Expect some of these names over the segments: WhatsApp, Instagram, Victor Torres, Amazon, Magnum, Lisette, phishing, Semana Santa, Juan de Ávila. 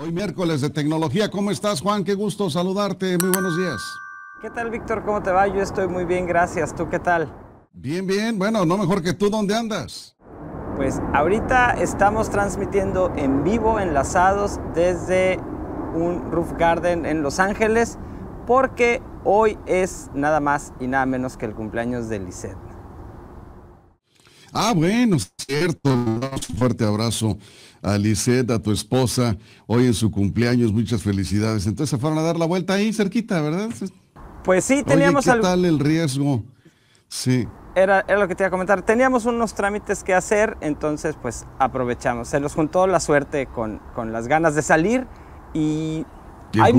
Hoy miércoles de tecnología. ¿Cómo estás, Juan? Qué gusto saludarte. Muy buenos días. ¿Qué tal, Víctor? ¿Cómo te va? Yo estoy muy bien, gracias. ¿Tú qué tal? Bien, bien. Bueno, no mejor que tú. ¿Dónde andas? Pues ahorita estamos transmitiendo en vivo, enlazados, desde un roof garden en Los Ángeles, porque hoy es nada más y nada menos que el cumpleaños de Lisette. Ah, bueno, cierto. Un fuerte abrazo a Lisette, a tu esposa, hoy en su cumpleaños. Muchas felicidades. Entonces se fueron a dar la vuelta ahí cerquita, ¿verdad? Pues sí, teníamos... Oye, ¿qué tal el riesgo? Sí. Era lo que te iba a comentar. Teníamos unos trámites que hacer, entonces pues aprovechamos. Se nos juntó la suerte con las ganas de salir y hay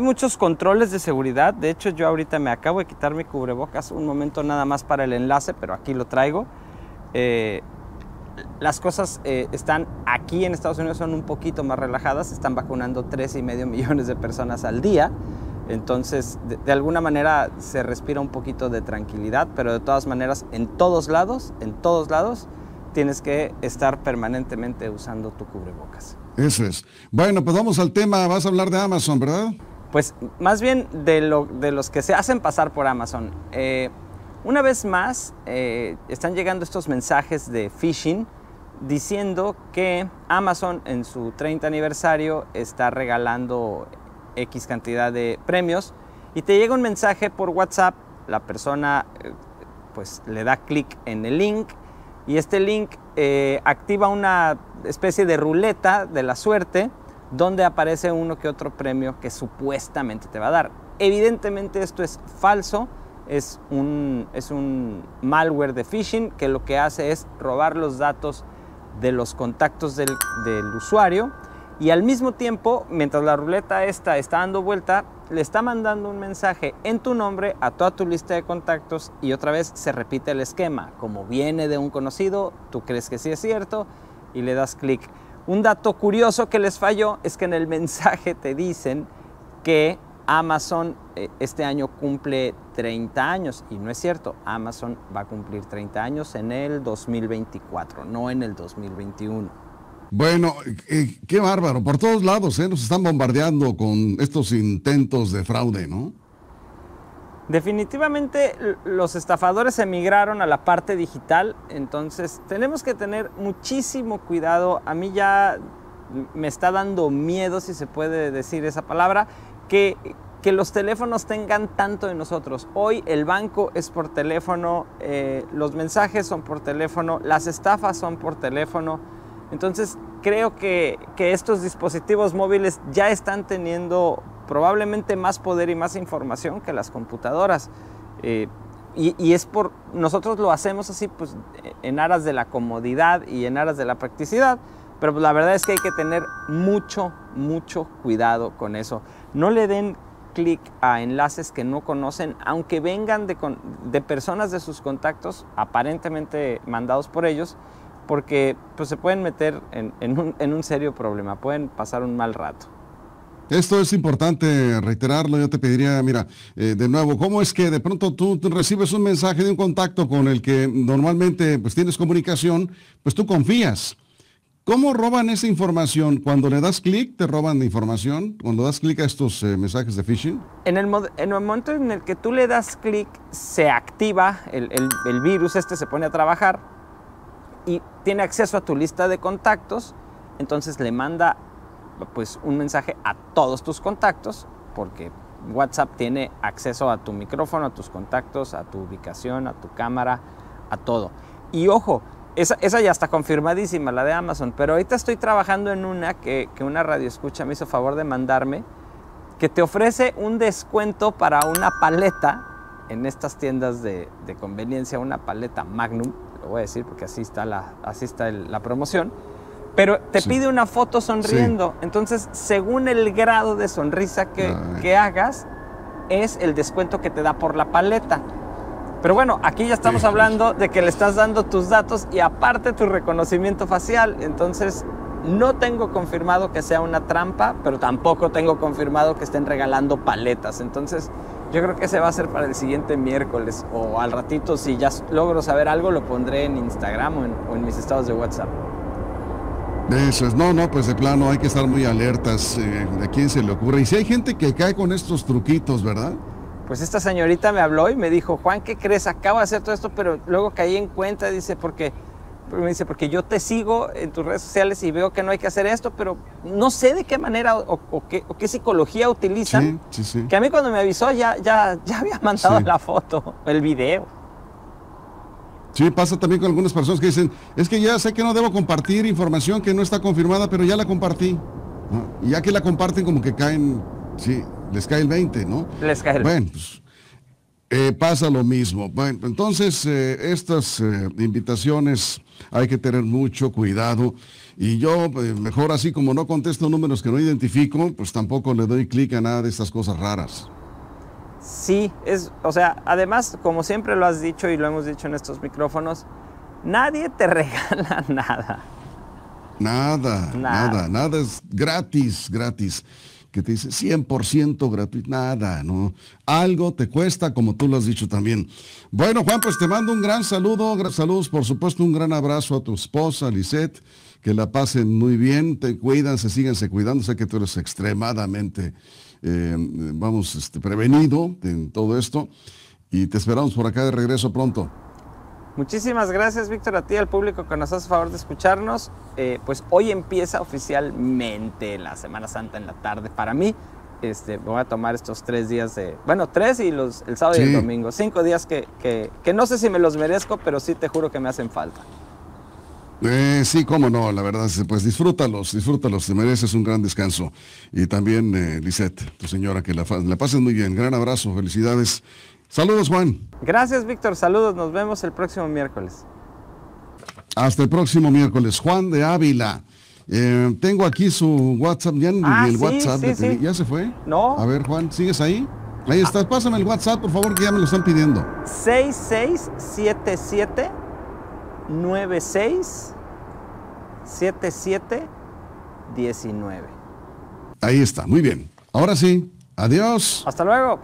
muchos controles de seguridad. De hecho, yo ahorita me acabo de quitar mi cubrebocas un momento nada más para el enlace, pero aquí lo traigo. Las cosas están aquí en Estados Unidos, son un poquito más relajadas. Están vacunando 3,5 millones de personas al día. Entonces, de alguna manera se respira un poquito de tranquilidad, pero de todas maneras, en todos lados, tienes que estar permanentemente usando tu cubrebocas. Eso es. Bueno, pues vamos al tema. Vas a hablar de Amazon, ¿verdad? Pues más bien de los que se hacen pasar por Amazon. Una vez más, están llegando estos mensajes de phishing diciendo que Amazon en su 30 aniversario está regalando X cantidad de premios, y te llega un mensaje por WhatsApp. La persona pues le da clic en el link, y este link activa una especie de ruleta de la suerte donde aparece uno que otro premio que supuestamente te va a dar. Evidentemente esto es falso, es un malware de phishing que lo que hace es robar los datos de los contactos del usuario. Y al mismo tiempo, mientras la ruleta esta está dando vuelta, le está mandando un mensaje en tu nombre a toda tu lista de contactos, y otra vez se repite el esquema. Como viene de un conocido, tú crees que sí es cierto y le das clic. Un dato curioso que les falló es que en el mensaje te dicen que Amazon este año cumple 30 años, y no es cierto. Amazon va a cumplir 30 años en el 2024, no en el 2021. Bueno, qué bárbaro. Por todos lados nos están bombardeando con estos intentos de fraude, ¿no? Definitivamente los estafadores emigraron a la parte digital, entonces tenemos que tener muchísimo cuidado. A mí ya me está dando miedo, si se puede decir esa palabra, que los teléfonos tengan tanto de nosotros. Hoy el banco es por teléfono, los mensajes son por teléfono, las estafas son por teléfono. Entonces, creo que estos dispositivos móviles ya están teniendo probablemente más poder y más información que las computadoras. Y es por... Nosotros lo hacemos así, pues, en aras de la comodidad y en aras de la practicidad, pero pues, la verdad es que hay que tener mucho, mucho cuidado con eso. No le den clic a enlaces que no conocen, aunque vengan de personas de sus contactos, aparentemente mandados por ellos, porque pues, se pueden meter en un serio problema, pueden pasar un mal rato. Esto es importante reiterarlo. Yo te pediría, mira, de nuevo, ¿cómo es que de pronto tú recibes un mensaje de un contacto con el que normalmente pues, tienes comunicación, pues tú confías? ¿Cómo roban esa información? ¿Cuando le das clic te roban la información? ¿Cuando das clic a estos mensajes de phishing? En el momento en el que tú le das clic, se activa el virus, se pone a trabajar, y tiene acceso a tu lista de contactos. Entonces le manda pues un mensaje a todos tus contactos, porque WhatsApp tiene acceso a tu micrófono, a tus contactos, a tu ubicación, a tu cámara, a todo. Y ojo, esa ya está confirmadísima, la de Amazon, pero ahorita estoy trabajando en una que una radioescucha me hizo favor de mandarme, que te ofrece un descuento para una paleta en estas tiendas de conveniencia, una paleta Magnum. Lo voy a decir porque así está la promoción, pero te pide una foto sonriendo. Sí. Entonces, según el grado de sonrisa que hagas, es el descuento que te da por la paleta. Pero bueno, aquí ya estamos hablando de que le estás dando tus datos y aparte tu reconocimiento facial. Entonces, no tengo confirmado que sea una trampa, pero tampoco tengo confirmado que estén regalando paletas. Entonces, yo creo que ese va a ser para el siguiente miércoles, o al ratito, si ya logro saber algo, lo pondré en Instagram o en mis estados de WhatsApp. Eso es, no, pues de plano hay que estar muy alertas de quién se le ocurre. Y si hay gente que cae con estos truquitos, ¿verdad? Pues esta señorita me habló y me dijo, Juan, ¿qué crees? Acabo de hacer todo esto, pero luego caí en cuenta, dice, porque yo te sigo en tus redes sociales y veo que no hay que hacer esto, pero no sé de qué manera o qué psicología utilizan. Sí, sí, sí. Que a mí cuando me avisó ya había mandado sí. La foto, el video. Sí, pasa también con algunas personas que dicen, es que ya sé que no debo compartir información que no está confirmada, pero ya la compartí. ¿No? Y ya que la comparten como que caen, sí, les cae el 20, ¿no? Les cae el 20. Bueno, pues, pasa lo mismo. Bueno, entonces estas invitaciones hay que tener mucho cuidado. Y yo mejor así como no contesto números que no identifico, pues tampoco le doy clic a nada de estas cosas raras. Sí, o sea, además, como siempre lo has dicho y lo hemos dicho en estos micrófonos, nadie te regala nada. Nada es gratis. Que te dice 100% gratuito, nada, ¿no? Algo te cuesta, como tú lo has dicho también. Bueno, Juan, pues te mando un gran saludo, saludos, por supuesto, un gran abrazo a tu esposa, Lisette, que la pasen muy bien, te cuidan, síganse cuidando, sé que tú eres extremadamente... prevenido en todo esto y te esperamos por acá de regreso pronto. Muchísimas gracias, Víctor, a ti, al público que nos hace favor de escucharnos. Pues hoy empieza oficialmente la Semana Santa en la tarde. Para mí, voy a tomar estos 3 días de... Bueno, 3 y el sábado sí. Y el domingo. 5 días que no sé si me los merezco, pero sí te juro que me hacen falta. Sí, cómo no, la verdad, pues disfrútalos, te mereces un gran descanso. Y también, Lisette, tu señora, que la pases muy bien. Gran abrazo, felicidades. Saludos, Juan. Gracias, Víctor, saludos, nos vemos el próximo miércoles. Hasta el próximo miércoles, Juan de Ávila. Tengo aquí su WhatsApp, ¿ya ¿ya se fue? No. A ver, Juan, ¿sigues ahí? Ahí estás, pásame el WhatsApp, por favor, que ya me lo están pidiendo. 6677 967719. Ahí está, muy bien. Ahora sí, adiós. Hasta luego.